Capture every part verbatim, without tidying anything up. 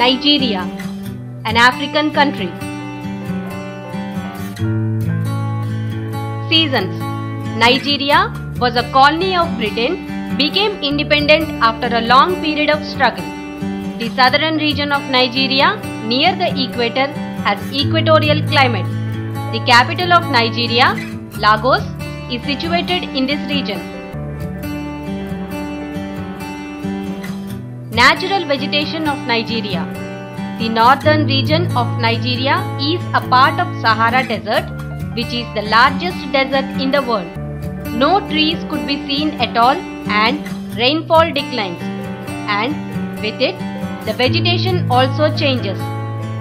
Nigeria, an African country. Seasons. Nigeria was a colony of Britain, became independent after a long period of struggle. The southern region of Nigeria, near the equator, has equatorial climate. The capital of Nigeria, Lagos, is situated in this region. Natural vegetation of Nigeria. The northern region of Nigeria is a part of Sahara Desert, which is the largest desert in the world. No trees could be seen at all and rainfall declines, and with it, the vegetation also changes.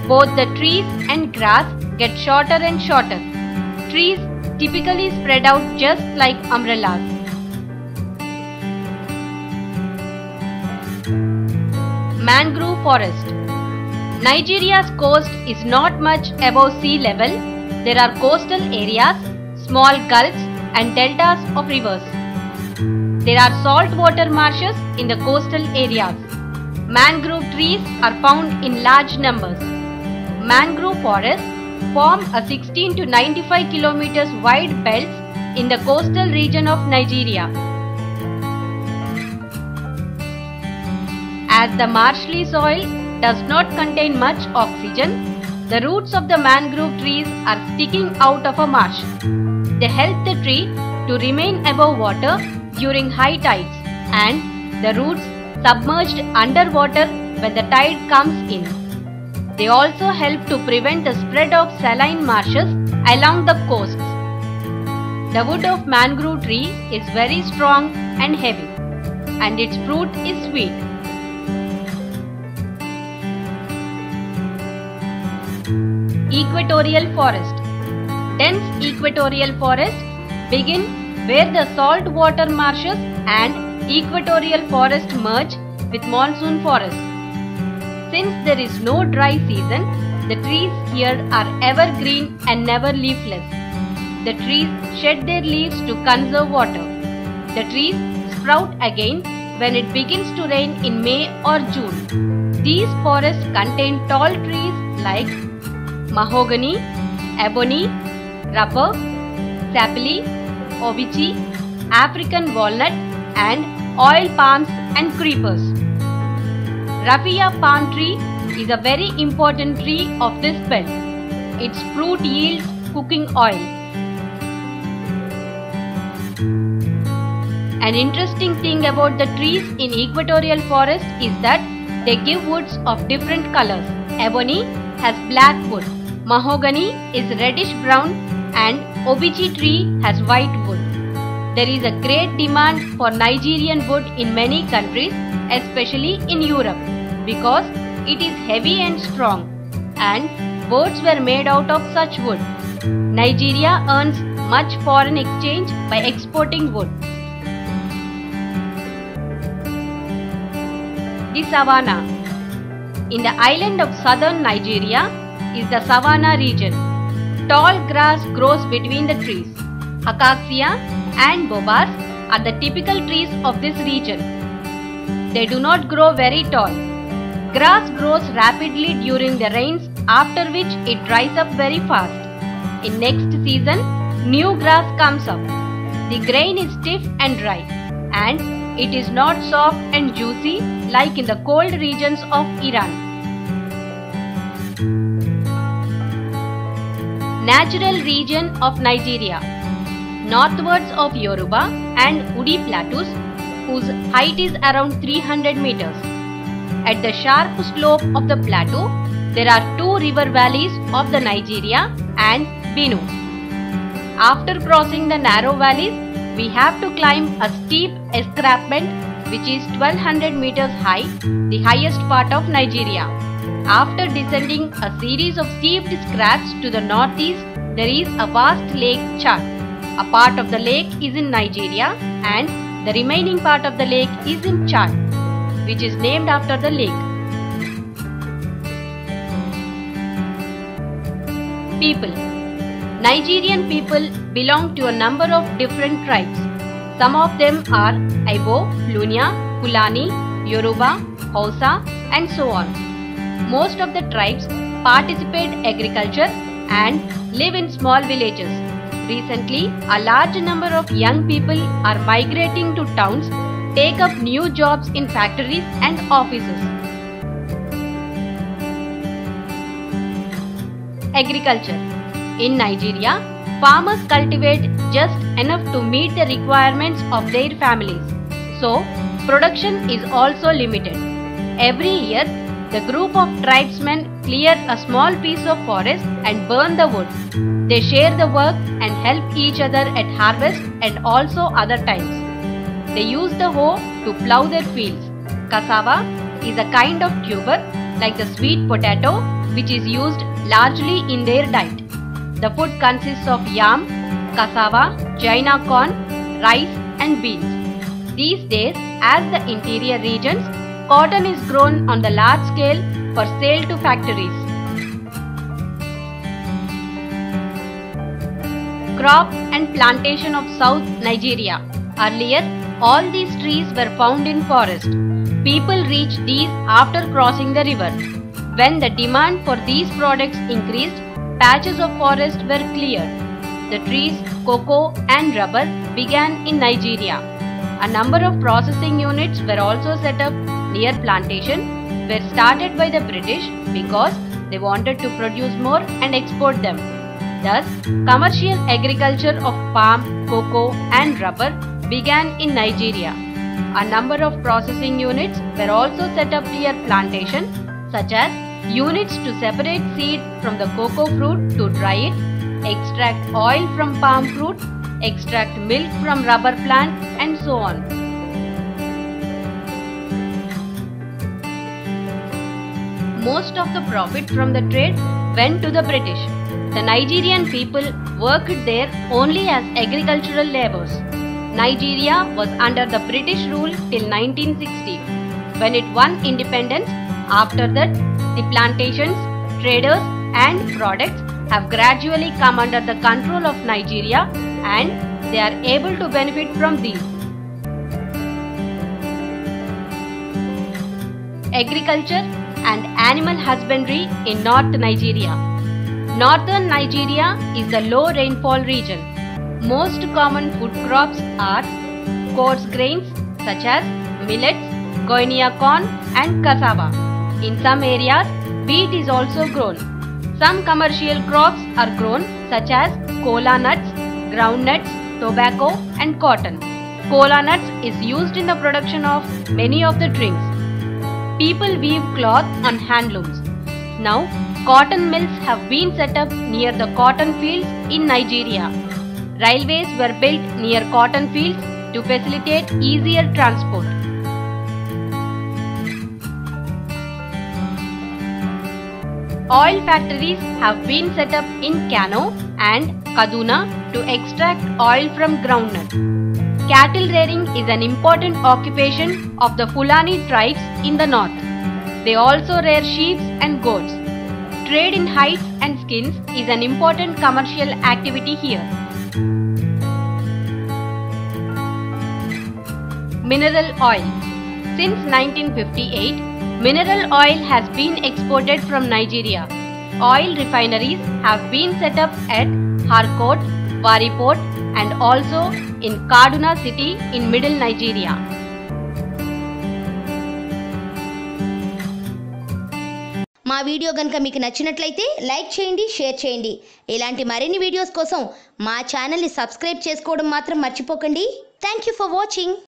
Both the trees and grass get shorter and shorter. Trees typically spread out just like umbrellas. Mangrove forest. Nigeria's coast is not much above sea level. There are coastal areas, small gulfs and deltas of rivers. There are saltwater marshes in the coastal areas. Mangrove trees are found in large numbers. Mangrove forests form a sixteen to ninety-five kilometers wide belt in the coastal region of Nigeria. As the marshy soil does not contain much oxygen, the roots of the mangrove trees are sticking out of a marsh. They help the tree to remain above water during high tides, and the roots submerged underwater when the tide comes in. They also help to prevent the spread of saline marshes along the coasts. The wood of mangrove tree is very strong and heavy, and its fruit is sweet. Equatorial forest. Dense equatorial forests begin where the saltwater marshes and equatorial forest merge with monsoon forests. Since there is no dry season, the trees here are evergreen and never leafless. The trees shed their leaves to conserve water. The trees sprout again when it begins to rain in May or June. These forests contain tall trees like mahogany, ebony, rubber, sapling, obici, African walnut and oil palms and creepers. Raffia palm tree is a very important tree of this belt. Its fruit yields cooking oil. An interesting thing about the trees in equatorial forest is that they give woods of different colors. Ebony has black wood. Mahogany is reddish brown and obici tree has white wood. There is a great demand for Nigerian wood in many countries, especially in Europe, because it is heavy and strong, and boats were made out of such wood. Nigeria earns much foreign exchange by exporting wood. The savanna. In the island of southern Nigeria is the savanna region. Tall grass grows between the trees. Acacia and baobabs are the typical trees of this region. They do not grow very tall. Grass grows rapidly during the rains, after which it dries up very fast. In next season, new grass comes up. The grain is stiff and dry, and it is not soft and juicy like in the cold regions of Iran. Natural region of Nigeria. Northwards of Yoruba and Udi plateaus, whose height is around three hundred meters. At the sharp slope of the plateau, there are two river valleys of the Nigeria and Benue. After crossing the narrow valleys, we have to climb a steep escarpment which is twelve hundred meters high, the highest part of Nigeria. After descending a series of steep scraps to the northeast, there is a vast lake Chad. A part of the lake is in Nigeria and the remaining part of the lake is in Chad, which is named after the lake. People. Nigerian people belong to a number of different tribes. Some of them are Igbo, Lunya, Fulani, Yoruba, Hausa and so on. most of the tribes participate in agriculture and live in small villages. Recently, a large number of young people are migrating to towns, take up new jobs in factories and offices. Agriculture. In Nigeria, farmers cultivate just enough to meet the requirements of their families. So, production is also limited. Every year, the group of tribesmen clear a small piece of forest and burn the wood. They share the work and help each other at harvest and also other times. They use the hoe to plow their fields. Cassava is a kind of tuber like the sweet potato which is used largely in their diet. The food consists of yam, cassava, China corn, rice and beans. These days, as the interior regions, cotton is grown on the large scale for sale to factories. Crop and plantation of South Nigeria. Earlier, all these trees were found in forest. People reached these after crossing the river. When the demand for these products increased, patches of forest were cleared. The trees, cocoa and rubber began in Nigeria. A number of processing units were also set up near plantation, were started by the British because they wanted to produce more and export them. Thus, commercial agriculture of palm, cocoa and rubber began in Nigeria. A number of processing units were also set up near plantation, such as units to separate seed from the cocoa fruit to dry it, extract oil from palm fruit, extract milk from rubber plant and so on. Most of the profit from the trade went to the British. The Nigerian people worked there only as agricultural laborers. Nigeria was under the British rule till nineteen sixty. When it won independence, after that, the plantations, traders and products have gradually come under the control of Nigeria and they are able to benefit from these. Agriculture and animal husbandry in North Nigeria. Northern Nigeria is a low rainfall region. Most common food crops are coarse grains such as millets, guinea corn and cassava. In some areas, wheat is also grown. Some commercial crops are grown such as kola nuts, ground nuts, tobacco and cotton. Kola nuts is used in the production of many of the drinks. People weave cloth on hand looms. Now, cotton mills have been set up near the cotton fields in Nigeria. Railways were built near cotton fields to facilitate easier transport. Oil factories have been set up in Kano and Kaduna to extract oil from groundnut. Cattle rearing is an important occupation of the Fulani tribes in the north. They also rear sheep and goats. Trade in hides and skins is an important commercial activity here. Mineral oil. Since nineteen fifty-eight, mineral oil has been exported from Nigeria. Oil refineries have been set up at Harcourt, Port, and also in Kaduna city in middle Nigeria. మా video గనుక మీకు నచ్చినట్లయితే like చేయండి, share చేయండి. ఇలాంటి మరిన్ని videos కోసం మా ఛానల్ ని సబ్స్క్రైబ్ చేసుకోవడం మాత్రం మర్చిపోకండి. Thank you for watching.